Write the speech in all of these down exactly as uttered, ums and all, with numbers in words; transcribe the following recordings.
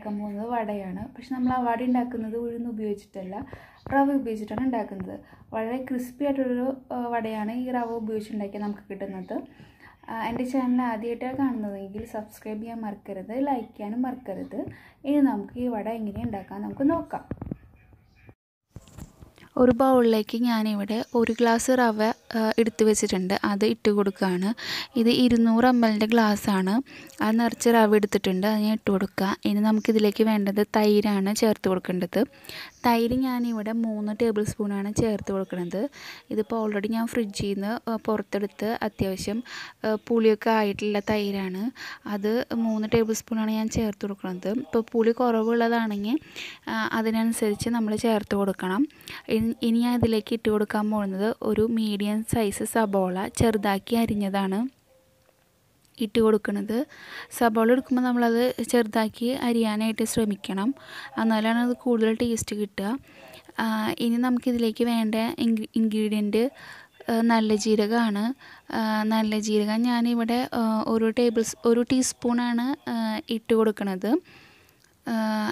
ഉണ്ടാക്കാൻ പോകുന്നത് വടയാണ്. പക്ഷെ നമ്മൾ ആ വട ഉണ്ടാക്കുന്നത് ഉഴുന്ന് ഉപയോഗിച്ചിട്ടല്ല, റവ ഉപയോഗിച്ചിട്ടാണ് ഉണ്ടാക്കുന്നത്. വളരെ ക്രിസ്പി ആയിട്ടുള്ളൊരു വടയാണ് ഈ റവ ഉപയോഗിച്ചുണ്ടാക്കിയാൽ നമുക്ക് കിട്ടുന്നത്. എൻ്റെ ചാനൽ ആദ്യമായിട്ടാണ് കാണുന്നതെങ്കിൽ സബ്സ്ക്രൈബ് ചെയ്യാൻ മറക്കരുത്, ലൈക്ക് ചെയ്യാനും മറക്കരുത്. ഇനി നമുക്ക് ഈ വട എങ്ങനെ ഉണ്ടാക്കാം നമുക്ക് നോക്കാം. ഒരു ബൗളിലേക്ക് ഞാനിവിടെ ഒരു ഗ്ലാസ് റവ എടുത്തു വെച്ചിട്ടുണ്ട്, അത് ഇട്ട് കൊടുക്കുകയാണ്. ഇത് ഇരുന്നൂറ് എം എല്ലിൻ്റെ ഗ്ലാസ്സാണ്, അത് നിറച്ച് റവ എടുത്തിട്ടുണ്ട്, അത് ഞാൻ ഇട്ട് കൊടുക്കുക. ഇനി നമുക്കിതിലേക്ക് വേണ്ടത് തൈരാണ് ചേർത്ത് കൊടുക്കേണ്ടത്. തൈര് ഞാനിവിടെ മൂന്ന് ടേബിൾ സ്പൂണാണ് ചേർത്ത് കൊടുക്കുന്നത്. ഇതിപ്പോൾ ഓൾറെഡി ഞാൻ ഫ്രിഡ്ജിൽ നിന്ന് പുറത്തെടുത്ത് അത്യാവശ്യം പുളിയൊക്കെ ആയിട്ടുള്ള തൈരാണ്, അത് മൂന്ന് ടേബിൾ സ്പൂണാണ് ഞാൻ ചേർത്ത് കൊടുക്കുന്നത്. ഇപ്പോൾ പുളി കുറവുള്ളതാണെങ്കിൽ അതിനനുസരിച്ച് നമ്മൾ ചേർത്ത് കൊടുക്കണം. ഇനി ഞാൻ ഇതിലേക്ക് ഇട്ട് കൊടുക്കാൻ പോകുന്നത് ഒരു മീഡിയം സൈസ് സബോള ചെറുതാക്കി അരിഞ്ഞതാണ് ഇട്ട് കൊടുക്കുന്നത്. സബോള എടുക്കുമ്പോൾ നമ്മളത് ചെറുതാക്കി അരിയാനായിട്ട് ശ്രമിക്കണം, എന്നാലാണ് അത് കൂടുതൽ ടേസ്റ്റ് കിട്ടുക. ഇനി നമുക്കിതിലേക്ക് വേണ്ട ഇൻഗ്രീഡിയൻറ്റ് നല്ല ജീരകമാണ്. നല്ല ജീരകം ഞാനിവിടെ ഒരു ടേബിൾ ഒരു ടീസ്പൂണാണ് ഇട്ട് കൊടുക്കുന്നത്.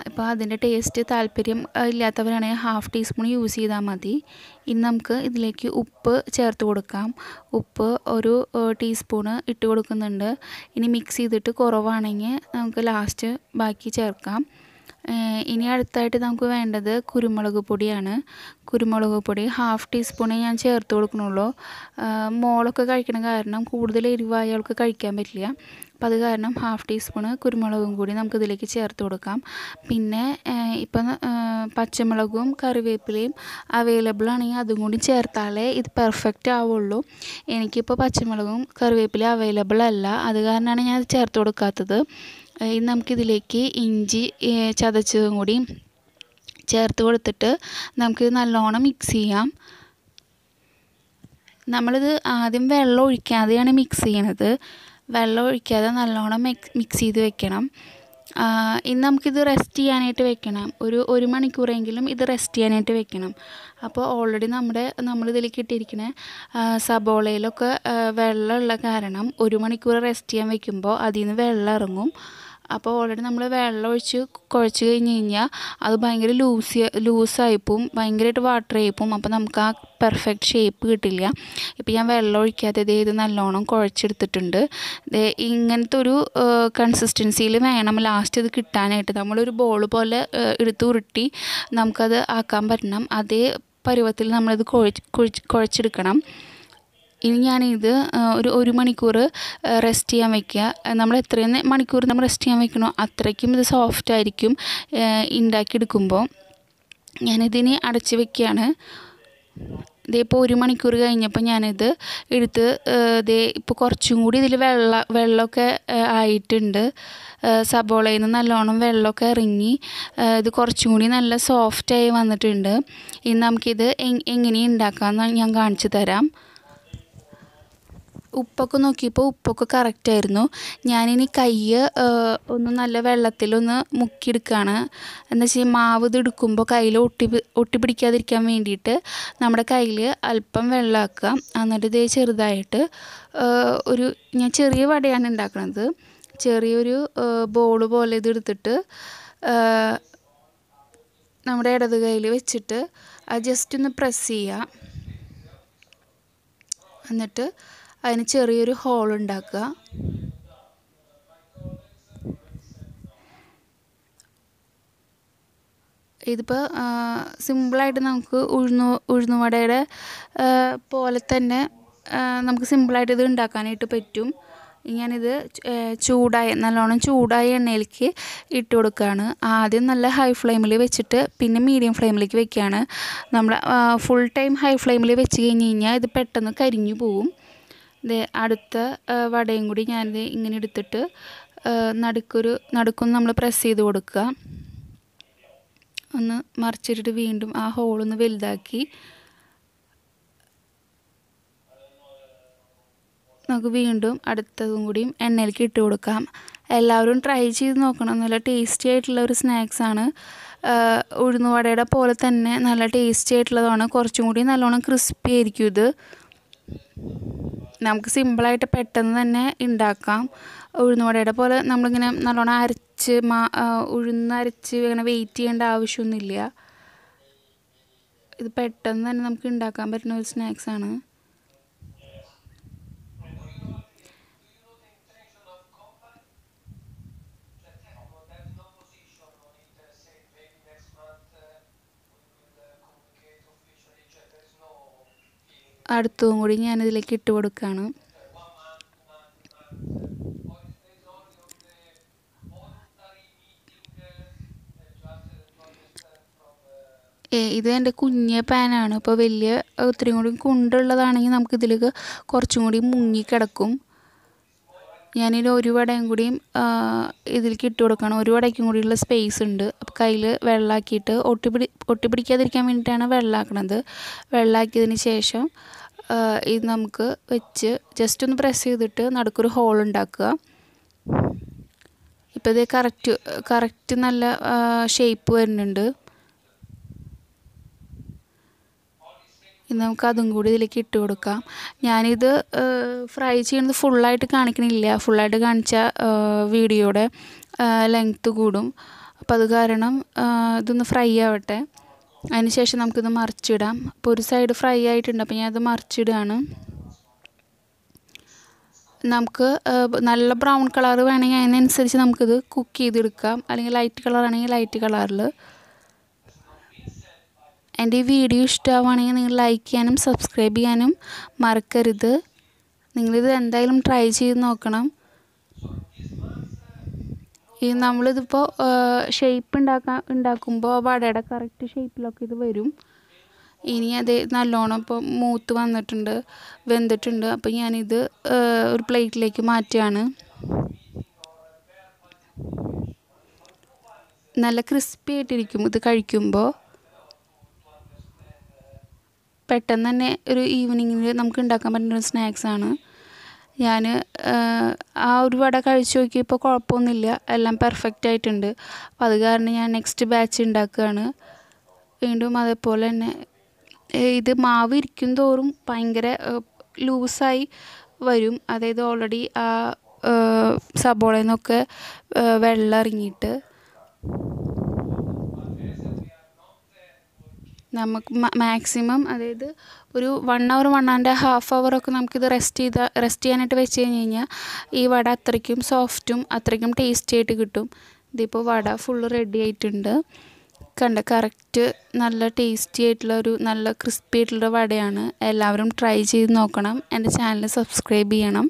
ഇപ്പോൾ അതിൻ്റെ ടേസ്റ്റ് താല്പര്യം ഇല്ലാത്തവരാണെങ്കിൽ ഹാഫ് ടീസ്പൂൺ യൂസ് ചെയ്താൽ മതി. ഇനി നമുക്ക് ഇതിലേക്ക് ഉപ്പ് ചേർത്ത് കൊടുക്കാം. ഉപ്പ് ഒരു ടീസ്പൂണ് ഇട്ട് കൊടുക്കുന്നുണ്ട്. ഇനി മിക്സ് ചെയ്തിട്ട് കുറവാണെങ്കിൽ നമുക്ക് ലാസ്റ്റ് ബാക്കി ചേർക്കാം. ഇനി അടുത്തായിട്ട് നമുക്ക് വേണ്ടത് കുരുമുളക് പൊടിയാണ്. കുരുമുളക് പൊടി ഹാഫ് ടീസ്പൂണേ ഞാൻ ചേർത്ത് കൊടുക്കണുള്ളൂ. മോളൊക്കെ കഴിക്കണ കാരണം കൂടുതൽ എരിവായ ആൾക്ക് കഴിക്കാൻ പറ്റില്ല, അപ്പം അത് കാരണം ഹാഫ് ടീസ്പൂണ് കുരുമുളകും കൂടി നമുക്കിതിലേക്ക് ചേർത്ത് കൊടുക്കാം. പിന്നെ ഇപ്പം പച്ചമുളകും കറിവേപ്പിലയും അവൈലബിൾ ആണെങ്കിൽ അതും കൂടി ചേർത്താലേ ഇത് പെർഫെക്റ്റ് ആവുള്ളൂ. എനിക്കിപ്പോൾ പച്ചമുളകും കറിവേപ്പിലയും അവൈലബിൾ അല്ല, അത് കാരണമാണ് ഞാൻ ചേർത്ത് കൊടുക്കാത്തത്. ഇനി നമുക്കിതിലേക്ക് ഇഞ്ചി ചതച്ചതും കൂടി ചേർത്ത് കൊടുത്തിട്ട് നമുക്കിത് നല്ലോണം മിക്സ് ചെയ്യാം. നമ്മളിത് ആദ്യം വെള്ളം ഒഴിക്കാതെയാണ് മിക്സ് ചെയ്യണത്, വെള്ളം ഒഴിക്കാതെ നല്ലോണം മിക്സ് ചെയ്ത് വെക്കണം. ഇനി നമുക്കിത് റെസ്റ്റ് ചെയ്യാനായിട്ട് വെക്കണം, ഒരു ഒരു മണിക്കൂറെങ്കിലും ഇത് റെസ്റ്റ് ചെയ്യാനായിട്ട് വെക്കണം. അപ്പോൾ ഓൾറെഡി നമ്മുടെ നമ്മളിതിലേക്ക് ഇട്ടിരിക്കുന്ന സബോളയിലൊക്കെ വെള്ളമുള്ള കാരണം ഒരു മണിക്കൂർ റെസ്റ്റ് ചെയ്യാൻ വെക്കുമ്പോൾ അതിൽ നിന്ന് വെള്ളം ഇറങ്ങും. അപ്പോൾ ഓൾറെഡി നമ്മൾ വെള്ളം ഒഴിച്ച് കുഴച്ച് കഴിഞ്ഞ് കഴിഞ്ഞാൽ അത് ഭയങ്കര ലൂസ് ലൂസായിപ്പോവും, ഭയങ്കരമായിട്ട് വാട്ടർ ആയിപ്പോവും. അപ്പോൾ നമുക്ക് ആ പെർഫെക്റ്റ് ഷേപ്പ് കിട്ടില്ല. ഇപ്പോൾ ഞാൻ വെള്ളം ഒഴിക്കാതെ ഇത് നല്ലോണം കുഴച്ചെടുത്തിട്ടുണ്ട്. ഇങ്ങനത്തെ ഒരു കൺസിസ്റ്റൻസിയിൽ വേണം ലാസ്റ്റ് ഇത് കിട്ടാനായിട്ട്. നമ്മളൊരു ബോൾ പോലെ എടുത്ത് ഉരുട്ടി നമുക്കത് ആക്കാൻ പറ്റണം, അതേ പരുവത്തിൽ നമ്മളിത് കുഴച്ച് കുഴച്ച് കുഴച്ചെടുക്കണം. ഇനി ഞാനിത് ഒരു ഒരു മണിക്കൂർ റെസ്റ്റ് ചെയ്യാൻ വയ്ക്കുക. നമ്മൾ എത്രയും മണിക്കൂർ നമ്മൾ റെസ്റ്റ് ചെയ്യാൻ വയ്ക്കണോ അത്രയ്ക്കും ഇത് സോഫ്റ്റ് ആയിരിക്കും ഉണ്ടാക്കിയെടുക്കുമ്പോൾ. ഞാനിതിനെ അടച്ച് വയ്ക്കുകയാണ്. ഇതേ ഇപ്പോൾ ഒരു മണിക്കൂർ കഴിഞ്ഞപ്പോൾ ഞാനിത് എടുത്ത് ഇതേ ഇപ്പോൾ കുറച്ചും കൂടി ഇതിൽ വെള്ളം വെള്ളമൊക്കെ ആയിട്ടുണ്ട്. സബോളയിൽ നിന്ന് നല്ലോണം വെള്ളമൊക്കെ ഇറങ്ങി ഇത് കുറച്ചും കൂടി നല്ല സോഫ്റ്റായി വന്നിട്ടുണ്ട്. ഇനി നമുക്കിത് എങ്ങനെ ഉണ്ടാക്കാമെന്ന് ഞാൻ കാണിച്ചു തരാം. ഉപ്പൊക്കെ നോക്കിയപ്പോൾ ഉപ്പൊക്കെ കറക്റ്റായിരുന്നു. ഞാനിനി കയ്യ് ഒന്ന് നല്ല വെള്ളത്തിലൊന്ന് മുക്കിയെടുക്കുകയാണ്. എന്താ വെച്ചാൽ മാവ് ഇതെടുക്കുമ്പോൾ കയ്യിൽ ഒട്ടി ഒട്ടി പിടിക്കാതിരിക്കാൻ വേണ്ടിയിട്ട് നമ്മുടെ കയ്യിൽ അല്പം വെള്ളമാക്കുക. എന്നിട്ട് ഇതേ ചെറുതായിട്ട് ഒരു ഞാൻ ചെറിയ വടയാണ് ഉണ്ടാക്കുന്നത്. ചെറിയൊരു ബോൾ പോലെ ഇതെടുത്തിട്ട് നമ്മുടെ ഇടത് കയ്യിൽ വെച്ചിട്ട് അത് ജസ്റ്റ് ഒന്ന് പ്രസ് ചെയ്യുക. എന്നിട്ട് അതിന് ചെറിയൊരു ഹോൾ ഉണ്ടാക്കുക. ഇതിപ്പോൾ സിമ്പിളായിട്ട് നമുക്ക് ഉഴുന്നു ഉഴുന്നുവടയുടെ പോലെ തന്നെ നമുക്ക് സിമ്പിളായിട്ട് ഇത് ഉണ്ടാക്കാനായിട്ട് പറ്റും. ഞാനിത് ചൂടായ നല്ലോണം ചൂടായ എണ്ണയിലേക്ക് ഇട്ട് കൊടുക്കുകയാണ്. ആദ്യം നല്ല ഹൈ ഫ്ലെയിമിൽ വെച്ചിട്ട് പിന്നെ മീഡിയം ഫ്ലെയിമിലേക്ക് വെക്കുകയാണ്. നമ്മൾ ഫുൾ ടൈം ഹൈ ഫ്ലെയിമിൽ വെച്ച് കഴിഞ്ഞ് കഴിഞ്ഞാൽ ഇത് പെട്ടെന്ന് കരിഞ്ഞു പോവും. ഇത് അടുത്ത വടയും കൂടി ഞാനിത് ഇങ്ങനെ എടുത്തിട്ട് നടുക്കൊരു നടുക്കൊന്ന് നമ്മൾ പ്രസ് ചെയ്ത് കൊടുക്കുക. ഒന്ന് മറിച്ചിട്ടിട്ട് വീണ്ടും ആ ഹോളൊന്ന് വലുതാക്കി നമുക്ക് വീണ്ടും അടുത്തതും കൂടിയും എണ്ണയിലേക്ക് ഇട്ട് കൊടുക്കാം. എല്ലാവരും ട്രൈ ചെയ്ത് നോക്കണം, നല്ല ടേസ്റ്റി ആയിട്ടുള്ള ഒരു സ്നാക്സാണ്. ഉഴുന്നുവടയുടെ പോലെ തന്നെ നല്ല ടേസ്റ്റി ആയിട്ടുള്ളതാണ്. കുറച്ചും കൂടി നല്ലോണം ക്രിസ്പി ആയിരിക്കും ഇത്. നമുക്ക് സിമ്പിളായിട്ട് പെട്ടെന്ന് തന്നെ ഉണ്ടാക്കാം. ഉഴുന്നുവടയുടെ പോലെ നമ്മളിങ്ങനെ നല്ലോണം അരച്ച് അരച്ച് മാ ഉഴുന്നരച്ച് അങ്ങനെ വെയിറ്റ് ചെയ്യേണ്ട ആവശ്യമൊന്നുമില്ല. ഇത് പെട്ടെന്ന് തന്നെ നമുക്ക് ഉണ്ടാക്കാൻ പറ്റുന്ന ഒരു സ്നാക്സാണ്. അടുത്തതും കൂടി ഞാനിതിലേക്ക് ഇട്ട് കൊടുക്കുകയാണ്. ഇത് എൻ്റെ കുഞ്ഞ പാനാണ്, അപ്പോൾ വലിയ ഒത്തിരി കൂടി കുണ്ടുള്ളതാണെങ്കിൽ നമുക്കിതിലേക്ക് കുറച്ചും കൂടി മുങ്ങിക്കിടക്കും. ഞാനിതിൽ ഒരു വടയും കൂടിയും ഇതിലേക്ക് ഇട്ട് കൊടുക്കണം. ഒരു വടയ്ക്കും കൂടിയുള്ള സ്പേസ് ഉണ്ട്. അപ്പോൾ കയ്യിൽ വെള്ളമാക്കിയിട്ട് ഒട്ടിപ്പിടി ഒട്ടിപ്പിടിക്കാതിരിക്കാൻ വേണ്ടിയിട്ടാണ് വെള്ളമാക്കണത്. വെള്ളമാക്കിയതിന് ശേഷം ഇത് നമുക്ക് വെച്ച് ജസ്റ്റ് ഒന്ന് പ്രസ് ചെയ്തിട്ട് നടുക്കൊരു ഹോൾ ഉണ്ടാക്കുക. ഇപ്പോൾ ഇത് കറക്റ്റ് കറക്റ്റ് നല്ല ഷേപ്പ് വരുന്നുണ്ട്. നമുക്കതും കൂടി ഇതിലേക്ക് ഇട്ട് കൊടുക്കാം. ഞാനിത് ഫ്രൈ ചെയ്യുന്നത് ഫുള്ളായിട്ട് കാണിക്കണില്ല. ഫുള്ളായിട്ട് കാണിച്ച വീഡിയോയുടെ ലെങ്ത്ത് കൂടും. അപ്പം അത് കാരണം ഇതൊന്ന് ഫ്രൈ ആവട്ടെ. അതിന് ശേഷം നമുക്കിത് മറിച്ചിടാം. അപ്പോൾ ഒരു സൈഡ് ഫ്രൈ ആയിട്ടുണ്ട്, അപ്പോൾ ഞാനത് മറിച്ചിടുകയാണ്. നമുക്ക് നല്ല ബ്രൗൺ കളർ വേണമെങ്കിൽ അതിനനുസരിച്ച് നമുക്കിത് കുക്ക് ചെയ്തെടുക്കാം. അല്ലെങ്കിൽ ലൈറ്റ് കളറാണെങ്കിൽ ലൈറ്റ് കളറിൽ. എൻ്റെ ഈ വീഡിയോ ഇഷ്ടമാവുകയാണെങ്കിൽ നിങ്ങൾ ലൈക്ക് ചെയ്യാനും സബ്സ്ക്രൈബ് ചെയ്യാനും മറക്കരുത്. നിങ്ങളിത് എന്തായാലും ട്രൈ ചെയ്ത് നോക്കണം. ഈ നമ്മളിതിപ്പോൾ ഷേപ്പ് ഉണ്ടാക്കാൻ ഉണ്ടാക്കുമ്പോൾ വടയുടെ കറക്റ്റ് ഷേപ്പിലൊക്കെ ഇത് വരും. ഇനി അത് നല്ലോണം ഇപ്പോൾ മൂത്ത് വന്നിട്ടുണ്ട്, വെന്തിട്ടുണ്ട്. അപ്പോൾ ഞാനിത് ഒരു പ്ലേറ്റിലേക്ക് മാറ്റുകയാണ്. നല്ല ക്രിസ്പി ആയിട്ടിരിക്കും ഇത് കഴിക്കുമ്പോൾ. പെട്ടെന്ന് തന്നെ ഒരു ഈവനിങ്ങിൽ നമുക്ക് ഉണ്ടാക്കാൻ പറ്റുന്ന സ്നാക്സാണ്. ഞാൻ ആ ഒരു വട കഴിച്ച് നോക്കിയപ്പോൾ കുഴപ്പമൊന്നുമില്ല, എല്ലാം പെർഫെക്റ്റ് ആയിട്ടുണ്ട്. അപ്പം അത് കാരണം ഞാൻ നെക്സ്റ്റ് ബാച്ച് ഉണ്ടാക്കുകയാണ്. വീണ്ടും അതേപോലെ തന്നെ ഇത് മാവ് ഇരിക്കും തോറും ഭയങ്കര ലൂസായി വരും. അതായത് ഓൾറെഡി ആ സബോളയിൽ നിന്നൊക്കെ വെള്ളം ഇറങ്ങിയിട്ട് നമുക്ക് മാക്സിമം അതായത് ഒരു one hour one and half അവറൊക്കെ നമുക്കിത് റെസ്റ്റ് ചെയ്താൽ റെസ്റ്റ് ചെയ്യാനായിട്ട് വെച്ച് കഴിഞ്ഞ് കഴിഞ്ഞാൽ ഈ വട അത്രയ്ക്കും സോഫ്റ്റും അത്രയ്ക്കും ടേസ്റ്റി ആയിട്ട് കിട്ടും. ഇതിപ്പോൾ വട ഫുള്ള് റെഡി ആയിട്ടുണ്ട്. കണ്ട കറക്റ്റ് നല്ല ടേസ്റ്റി ആയിട്ടുള്ള ഒരു നല്ല ക്രിസ്പി ആയിട്ടുള്ള വടയാണ്. എല്ലാവരും ട്രൈ ചെയ്ത് നോക്കണം. എൻ്റെ ചാനൽ സബ്സ്ക്രൈബ് ചെയ്യണം.